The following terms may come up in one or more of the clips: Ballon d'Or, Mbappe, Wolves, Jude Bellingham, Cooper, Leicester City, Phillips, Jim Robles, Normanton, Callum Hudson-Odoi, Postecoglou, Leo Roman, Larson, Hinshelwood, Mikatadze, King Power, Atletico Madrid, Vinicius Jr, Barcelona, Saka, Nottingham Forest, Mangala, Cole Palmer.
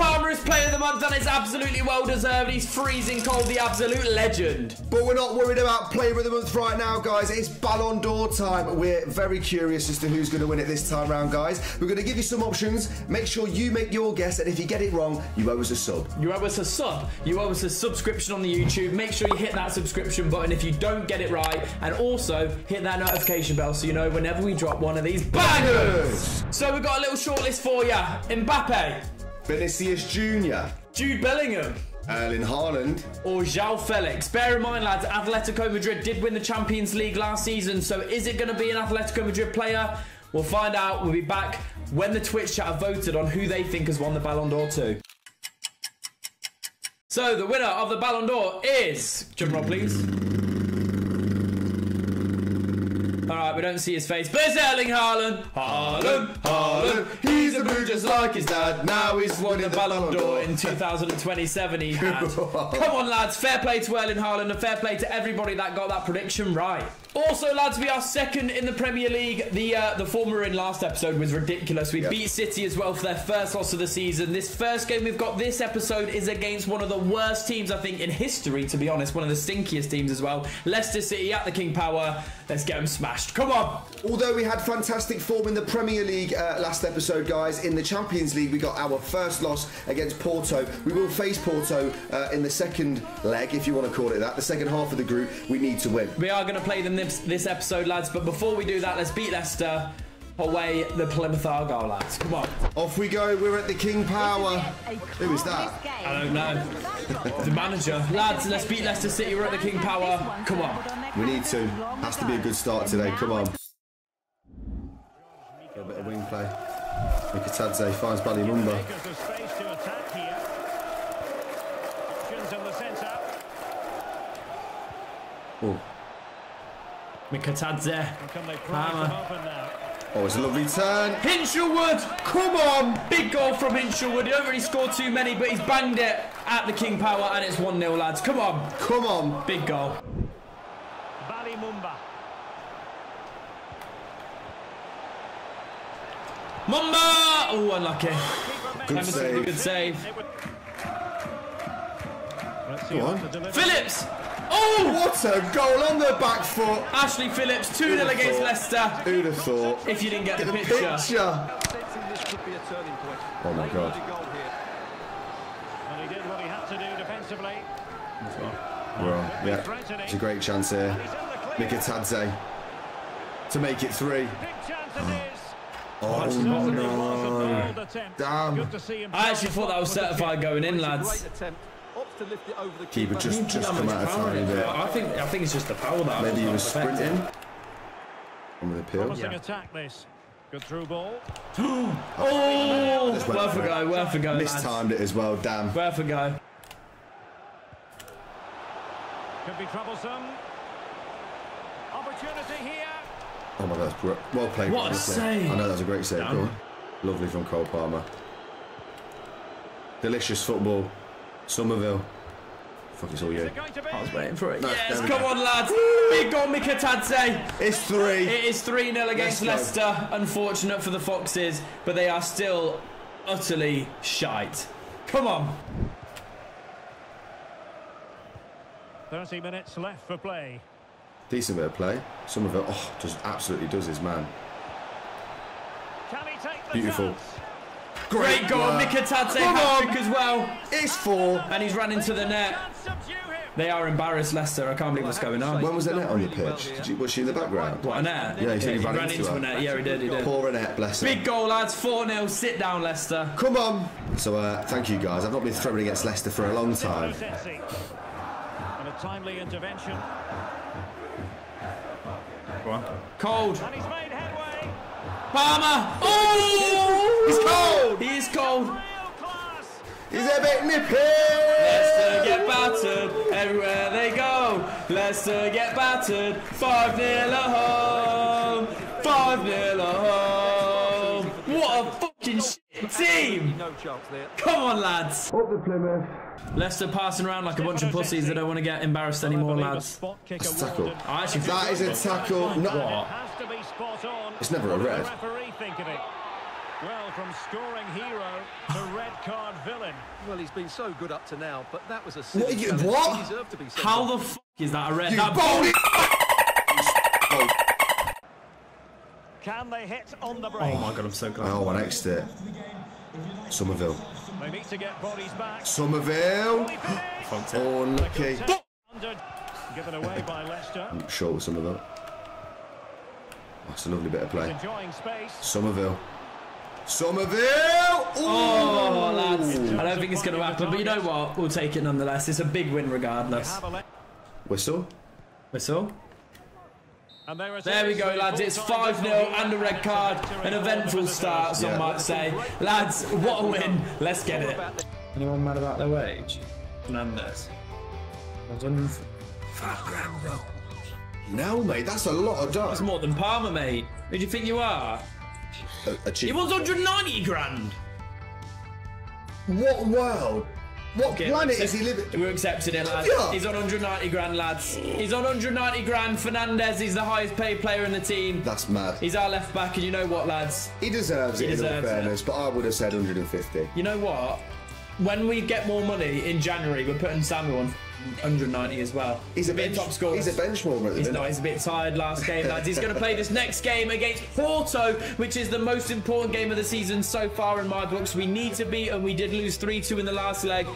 Palmer is player of the month, and it's absolutely well deserved. He's freezing cold, the absolute legend. But we're not worried about player of the month right now, guys. It's Ballon d'Or time. We're very curious as to who's going to win it this time round, guys. We're going to give you some options. Make sure you make your guess, and if you get it wrong, you owe us a sub. You owe us a sub. You owe us a subscription on the YouTube. Make sure you hit that subscription button if you don't get it right, and also hit that notification bell so you know whenever we drop one of these bangers. So we've got a little shortlist for you. Mbappe, Vinicius Jr, Jude Bellingham, Erling Haaland, or João Felix. Bear in mind, lads, Atletico Madrid did win the Champions League last season, so is it going to be an Atletico Madrid player? We'll find out. We'll be back when the Twitch chat have voted on who they think has won the Ballon d'Or too. So the winner of the Ballon d'Or is... Jim Robles. All right, we don't see his face, but it's Erling Haaland. Haaland, he's a blue just like his dad. Now he's won the Ballon d'Or in 2027. He had. Come on, lads, fair play to Erling Haaland and fair play to everybody that got that prediction right. Also, lads, we are second in the Premier League. The form we were in last episode was ridiculous. We beat City as well for their first loss of the season. This first game we've got this episode is against one of the worst teams, I think, in history, to be honest. One of the stinkiest teams as well. Leicester City at the King Power. Let's get them smashed. Come on! Although we had fantastic form in the Premier League last episode, guys, in the Champions League, we got our first loss against Porto. We will face Porto in the second leg, if you want to call it that. The second half of the group, we need to win. We are going to play them this episode, lads, but before we do that, let's beat Leicester away, the Plymouth Argyle, lads. Come on, off we go. We're at the King Power. Who is that? I don't know. The manager. Lads, let's beat Leicester City. We're at the King Power. Come on, we need to. Has to be a good start today. Come on, a bit of wing play. Mikatadze finds Ballymumba. Oh, Mikatadze. Oh, it's a lovely turn. Hinshelwood! Come on! Big goal from Hinshelwood. He don't really score too many, but he's banged it at the King Power, and it's 1-0, lads. Come on. Come on. Big goal. Ballymumba. Mumba! Oh, unlucky. Good Emerson, save. Good save. Go on. Phillips! Oh, what a goal on the back foot. Ashley Phillips, 2-0 against Leicester. Who'd have thought? If you didn't get the picture. Oh, my God. And he did what he had to do defensively. Well, yeah, it's a great chance here. Mikatadze to make it 3. Oh, no. Damn. I actually thought that was certified going in, lads. Keeper just come out of time there. I think it's just the power that maybe he was sprinting. I'm with a peel. Promising attack this. Good through ball. Oh, worth a go, worth a go. Mistimed it as well, damn. Worth a go. Could be troublesome. Opportunity here. Oh my God, well played. What a save! I know that's a great save. Lovely from Cole Palmer. Delicious football. Somerville. Fuck, it's all you. I was waiting for it. No, yes, come on, lads. Big goal, Mikatadze. It's 3. It is 3-0 against Leicester. Unfortunate for the Foxes, but they are still utterly shite. Come on. 30 minutes left for play. Decent bit of play. Somerville, oh, just absolutely does his man. Can he take the beautiful chance? Great goal, Mikatadze hat-trick as well. It's 4. And he's run into the net. They are embarrassed, Leicester. I can't believe what's going on. When was the net on the pitch? Was she in the background? What, a net? Yeah, he ran into a net. Yeah, he did, he did. Poor Annette, bless him. Big goal, lads. 4-0. Sit down, Leicester. Come on. So, thank you, guys. I've not been thrown against Leicester for a long time. And a timely intervention. Cold. And he's made headway. Palmer. Oh! He's cold! He is cold! He's a bit nippy! Leicester get battered everywhere they go! Leicester get battered! 5-0 at home! 5-0 at home! What a fucking shit team! Come on, lads! Up the Plymouth! Leicester passing around like a bunch of pussies that don't want to get embarrassed anymore, lads. That's a tackle. That is a tackle. What? It's never a red. Well, from scoring hero to red card villain. Well, he's been so good up to now, but that was a... What? He deserved to be so How the f*** is that a red... Can they hit on the break? Oh my god, I'm so glad. Oh, I next it. Somerville. They need to get bodies back. Somerville. Oh, unlucky. Given away by Leicester. I'm sure it was Somerville. That's a lovely bit of play. Somerville. Somerville! Ooh. Oh, lads. I don't think it's going to happen, but you know what? We'll take it nonetheless. It's a big win regardless. Whistle. Whistle. There we go, lads. It's 5-0 and a red card. An eventful start, some might say. Lads, what a win. Let's get it. Anyone mad about their wage? Fernandes. £5,000, bro. No, mate, that's a lot of dough. That's more than Palmer, mate. Who do you think you are? It was £190,000. What world? What planet is he living? We're accepting it, lads. Yeah. He's on £190,000, lads. He's on £190,000. Fernandes is the highest paid player in the team. That's mad. He's our left back, and you know what, lads? He deserves it, in all fairness, but I would have said 150. You know what? When we get more money in January, we're putting Samuel on 190 as well. He's a bit top scorer. He's a bench warmer. He's not. He's a bit tired last game, lads. He's going to play this next game against Porto, which is the most important game of the season so far in my books. We need to beat, and we did lose 3-2 in the last leg.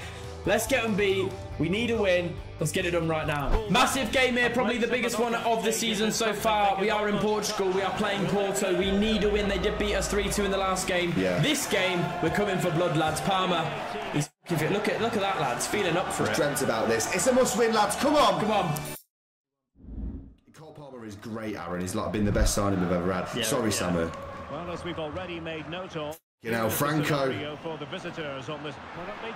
Let's get them beat. We need a win. Let's get it done right now. Massive game here, probably the biggest one of the season so far. We are in Portugal. We are playing Porto. We need a win. They did beat us 3-2 in the last game. Yeah. This game, we're coming for blood, lads. Palmer, he's Look at that, lads. Feeling up for it. Dreamt about this. It's a must-win, lads. Come on. Come on. Cole Palmer is great, Aaron. He's like been the best signing we've ever had. Yeah, sorry, Samu. Well, as we've already made note of. You know, Franco. For the visitors on this.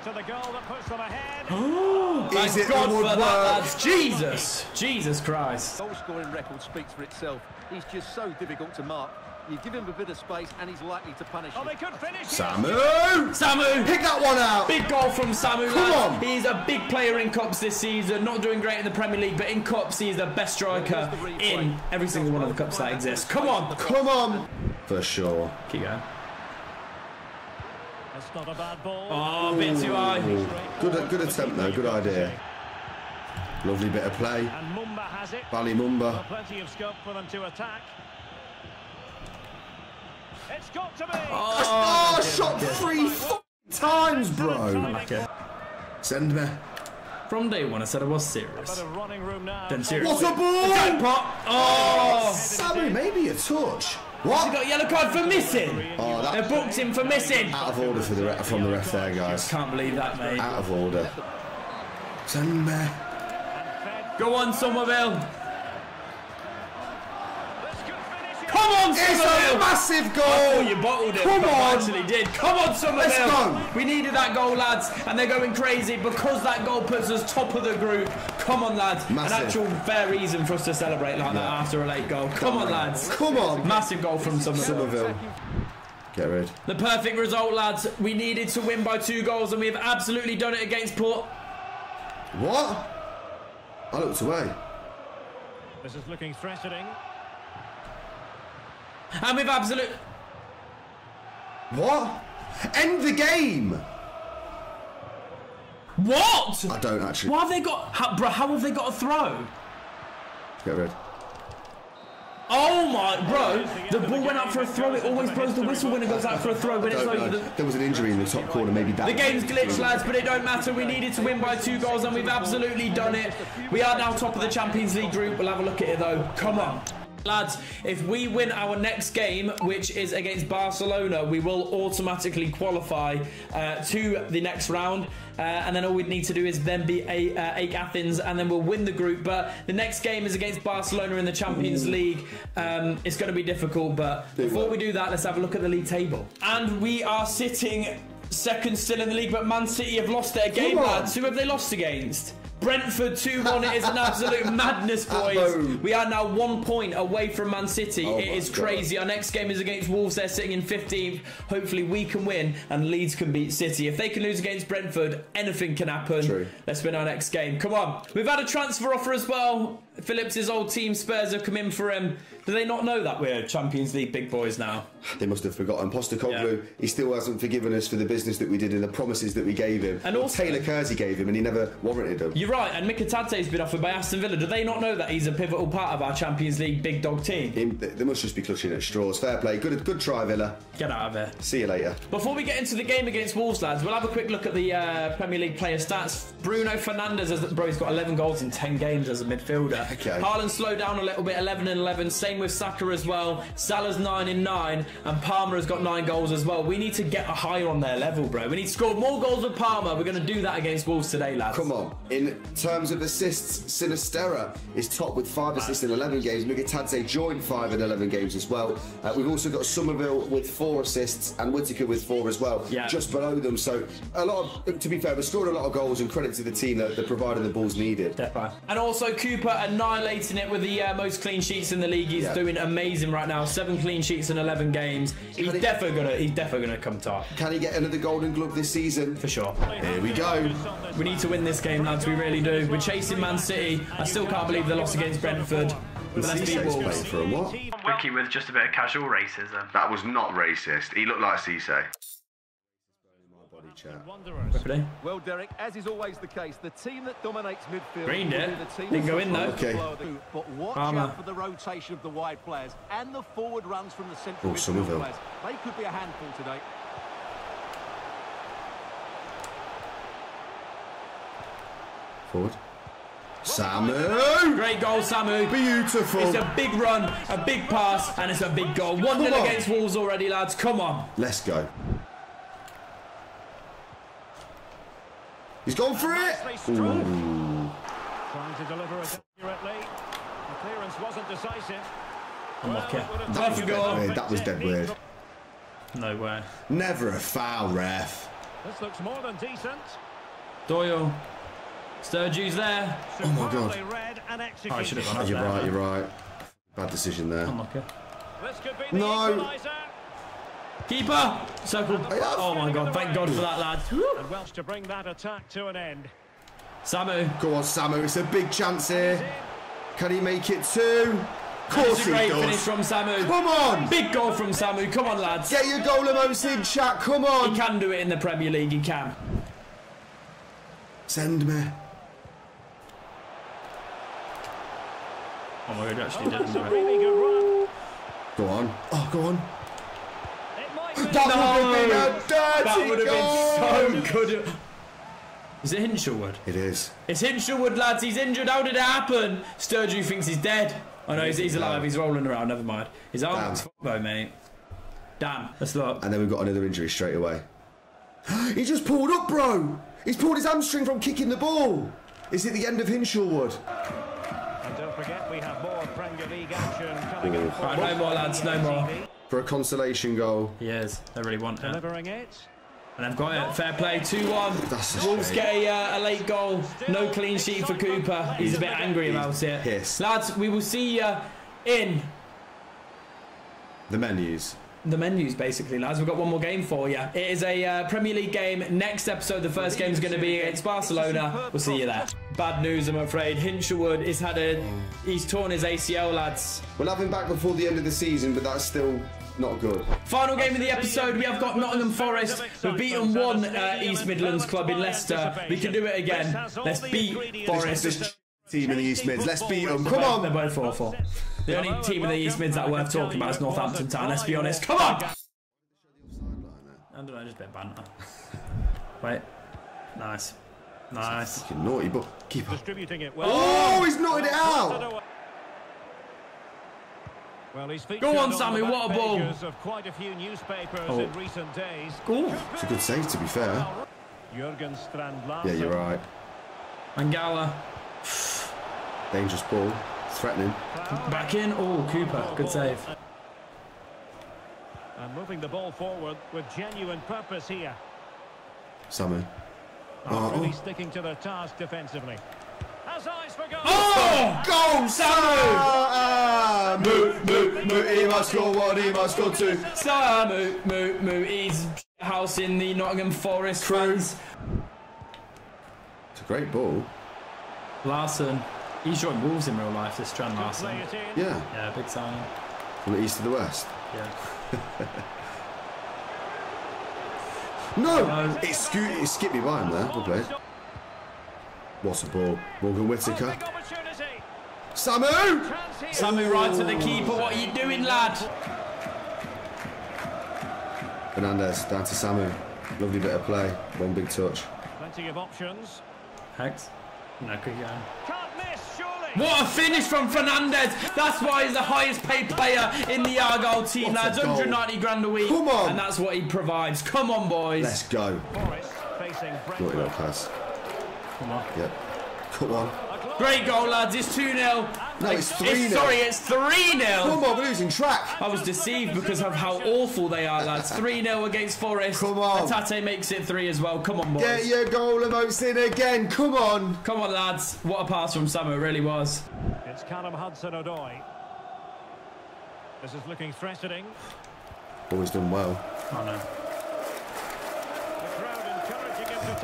To the goal that puts them ahead. Oh, is it God for that, lads. Jesus. Jesus Christ. Goal-scoring record speaks for itself. He's just so difficult to mark. You give him a bit of space and he's likely to punish you. Oh, they could finish. Samu! Samu! Pick that one out! Big goal from Samu. Come on! He's a big player in cups this season. Not doing great in the Premier League, but in cups, he's the best striker in every single one of the cups that exists. Come on! Come on! For sure. Keep going. That's not a bad ball. Oh, a bit too high. Good attempt, though. Good idea. Lovely bit of play. And Mumba has it. Ballymumba. Plenty of scope for them to attack. It's got to be. Oh, shot three times, bro. Send me. From day one, I said I was serious. Then serious. What a ball! Oh, Sammy, maybe a touch. What? He got a yellow card for missing. Oh, they booked him for missing. Out of order for the from the ref there, guys. Can't believe that, mate. Out of order. Send me. Go on, Somerville. Come on, Somerville! It's a massive goal! I thought you bottled it. Come on! Actually did. Come on, Somerville! Let's go! We needed that goal, lads, and they're going crazy because that goal puts us top of the group. Come on, lads. Massive. An actual fair reason for us to celebrate like that after a late goal. Come on, lads. Come on. Massive goal from Somerville. Get rid. The perfect result, lads. We needed to win by 2 goals, and we have absolutely done it against Port. What? I looked away. This is looking threatening. And we've absolute... What? End the game! What? I don't actually... Why have they got... How have they got a throw? Get rid. Oh my... Bro, the ball went up for a throw. It always blows the whistle when it goes out for a throw. When it's like the... There was an injury in the top corner, maybe that... The game's glitched, lads, but it don't matter. We needed to win by 2 goals, and we've absolutely done it. We are now top of the Champions League group. We'll have a look at it, though. Come on. Lads, if we win our next game, which is against Barcelona, we will automatically qualify to the next round. And then all we'd need to do is then be Athens, and then we'll win the group. But the next game is against Barcelona in the Champions League. It's going to be difficult, but before we do that, let's have a look at the league table. And we are sitting second still in the league, but Man City have lost their game, lads. Who have they lost against? Brentford 2-1. It is an absolute madness, boys. We are now 1 point away from Man City. It is crazy. God. Our next game is against Wolves. They're sitting in 15th. Hopefully we can win and Leeds can beat City. If they can lose against Brentford, anything can happen. True. Let's win our next game. Come on. We've had a transfer offer as well. Phillips' old team, Spurs, have come in for him. Do they not know that we're Champions League big boys now? They must have forgotten. Postecoglou, yeah. He still hasn't forgiven us for the business that we did and the promises that we gave him. And also, Taylor Kersey gave him and he never warranted them. You're right, and Mikatadze's been offered by Aston Villa. Do they not know that he's a pivotal part of our Champions League big dog team? They must just be clutching at straws. Fair play. Good try, Villa. Get out of here. See you later. Before we get into the game against Wolves, lads, we'll have a quick look at the Premier League player stats. Bruno Fernandes, bro, he's got 11 goals in 10 games as a midfielder. Okay. Haaland slowed down a little bit, 11 and 11. Same with Saka as well. Salah's 9 and 9. And Palmer has got 9 goals as well. We need to get higher on their level, bro. We need to score more goals with Palmer. We're going to do that against Wolves today, lads. Come on. In terms of assists, Sinisterra is top with 5 assists in 11 games. Mikatadze joined 5 in 11 games as well. We've also got Somerville with 4 assists and Whittaker with 4 as well. Yeah. Just below them. So, a lot of, to be fair, we've scored a lot of goals and credit to the team that provided the balls needed. Definitely. And also Cooper annihilating it with the most clean sheets in the league. He's doing amazing right now. 7 clean sheets in 11 games. He's definitely gonna come top. Can he get another Golden Glove this season? For sure. Here we go. We need to win this game, lads. We really do. We're chasing Man City. I still can't believe the loss against Brentford. But let's beat Wolves. For a what? Ricky with just a bit of casual racism. That was not racist. He looked like Cisse. Well, Derek, as is always the case, the team that dominates midfield. Greened it. Didn't go in though. Okay. But watch out for the rotation of the wide players and the forward runs from the central midfield players. They could be a handful today. Forward. Samu! Great goal, Samu. Beautiful. It's a big run, a big pass, and it's a big goal. 1-0 against Wolves already, lads. Come on. Let's go. He's gone for it. Trying to deliver it accurately. The clearance wasn't decisive. That was dead weird. No way. Never a foul, ref. This looks more than decent. Doyle. Sturgis there. Oh my god. Read and I should have gone up there. You're right. Bad decision there. Unlucky. This could be no. Keeper! Circle. Oh my god, thank god for that, lads. And Welsh to bring that attack to an end. Samu. Go on, Samu. It's a big chance here. Can he make it two? Of course he does. Great finish from Samu. Come on! Big goal from Samu. Come on, lads. Get your goal emotes in, chat. Come on. He can do it in the Premier League. He can. Send me. Oh my god, actually didn't do it. Go on. Oh, go on. That would have been so good. Is it Hinshelwood? It is. It's Hinshelwood, lads. He's injured. How did it happen? Sturgeon thinks he's dead. Oh no, he's alive. He's rolling around. Never mind. His arm's fucked though, mate. Damn. Let's look. And then we've got another injury straight away. He just pulled up, bro. He's pulled his hamstring from kicking the ball. Is it the end of Hinshelwood? And don't forget, we have more Premier League action coming up. Right, no more, lads. No more. For a consolation goal. Yes, they really want it. Delivering it. And they've got it. Fair play, 2-1. Wolves get a late goal. No clean sheet for Cooper. He's a bit angry about it. Pissed. Lads, we will see you in... the menus. The menus, basically, lads. We've got one more game for you. It is a Premier League game. Next episode, the first game is going to be against Barcelona. We'll see you there. Bad news, I'm afraid. Hinshelwood he's torn his ACL, lads. We'll have him back before the end of the season, but that's still not good. Final game of the episode, we have got Nottingham Forest. We've beaten one East Midlands club in Leicester. We can do it again. Let's beat Forest. This team in the East Mids. Let's beat them. Come on. They're both 4-4. The only team in the East Mids that worth talking about is Northampton Town. Let's be honest. Come on. I don't know, just a bit of banter. Wait. Nice. Nice. Fucking naughty, but keep distributing it well. Oh, he's knotted it out. Well, he's go on, Sammy. What a ball. Quite a few newspapers in recent days. It's a good save, to be fair. Yeah, you're right. Mangala. Dangerous ball. Threatening. Back in. Oh, Cooper. Good save. And moving the ball forward with genuine purpose here. Sammy. Really sticking to the task defensively. Has eyes for goal. Oh! Goal, Samu! Moo, moo, moo. He must score one, he must score two. Samu, moo, moo. He's house in the Nottingham Forest fans. It's a great ball. Larson. He joined Wolves in real life, this Strand last time. Yeah. Yeah, big signing. From the east to the west? Yeah. No! It skipped me by him there. Well played. What's a ball? Morgan Whittaker. Samu! Samu right at the keeper. What are you doing, lad? Fernandes down to Samu. Lovely bit of play. One big touch. Plenty of options. Hex. No, good game. Can't miss, surely. What a finish from Fernandes! That's why he's the highest paid player in the Argyle team, lads. 190 grand a week. Come on! And that's what he provides. Come on, boys. Let's go. Forest facing Brentford. Not enough pass. Come on. Yep. Come on. Great goal, lads. It's 2-0. No, it's 3-0. Sorry, it's 3-0. Come on, we're losing track. I was deceived because of how awful they are, lads. 3-0 against Forest. Come on. Atate makes it 3 as well. Come on, boys. Get your goal emotes in again. Come on. Come on, lads. What a pass from Samu. It really was. It's Callum Hudson-Odoi. This is looking threatening. Always done well. Oh,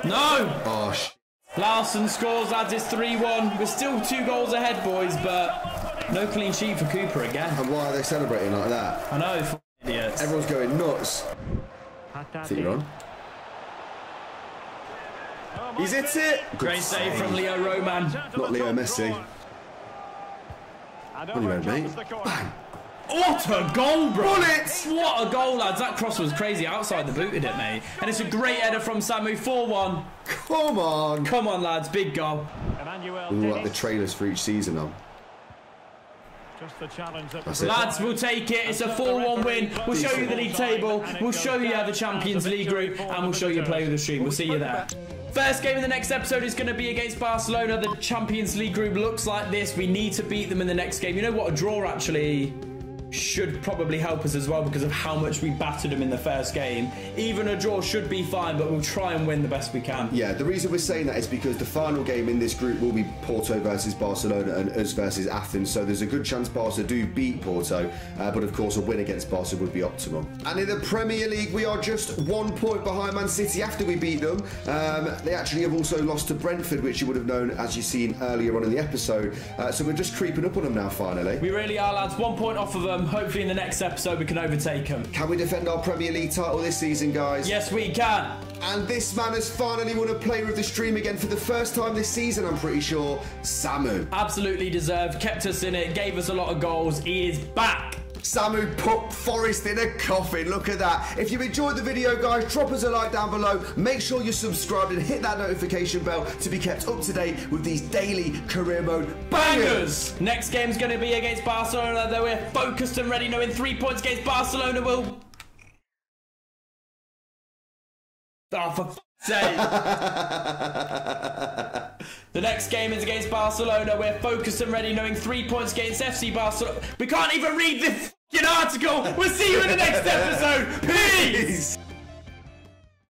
no. No. Oh, shit. Larsson scores, lads. It's 3-1. We're still 2 goals ahead, boys, but no clean sheet for Cooper again. And why are they celebrating like that? I know, f idiots. Everyone's going nuts. I think you're on. He's hit it. Great save from Leo Roman. Not Leo Messi. What do you mean, mate? Bang. What a goal, bro! Bullets! What a goal, lads. That cross was crazy outside the boot, it, mate. And it's a great header from Samu. 4-1. Come on. Come on, lads. Big goal. Ooh, like the trailers for each season now. Just the challenge that lads, we'll take it. It's a 4-1 win. We'll show you the league table. We'll show you how the Champions League group. And we'll show you play with the stream. We'll see you there. First game in the next episode is going to be against Barcelona. The Champions League group looks like this. We need to beat them in the next game. You know what? A draw, actually, should probably help us as well because of how much we battered them in the first game. Even a draw should be fine, but we'll try and win the best we can. Yeah, the reason we're saying that is because the final game in this group will be Porto versus Barcelona and us versus Athens, so there's a good chance Barca do beat Porto, but of course a win against Barca would be optimal. And in the Premier League, we are just 1 point behind Man City after we beat them. They actually have also lost to Brentford, which you would have known as you've seen earlier on in the episode, so we're just creeping up on them now finally. We really are, lads. 1 point off of them. Hopefully in the next episode we can overtake them. Can we defend our Premier League title this season, guys? Yes, we can. And this man has finally won a player of the stream again for the first time this season, I'm pretty sure. Samu. Absolutely deserved. Kept us in it. Gave us a lot of goals. He is back. Samu put Forest in a coffin. Look at that. If you enjoyed the video, guys, drop us a like down below. Make sure you're subscribed and hit that notification bell to be kept up to date with these daily career mode bangers. Next game's going to be against Barcelona, though we're focused and ready, knowing 3 points against Barcelona will... Oh, for f***ing sake. The next game is against Barcelona. We're focused and ready, knowing 3 points against FC Barcelona. We can't even read this f***ing article. We'll see you in the next episode. Peace.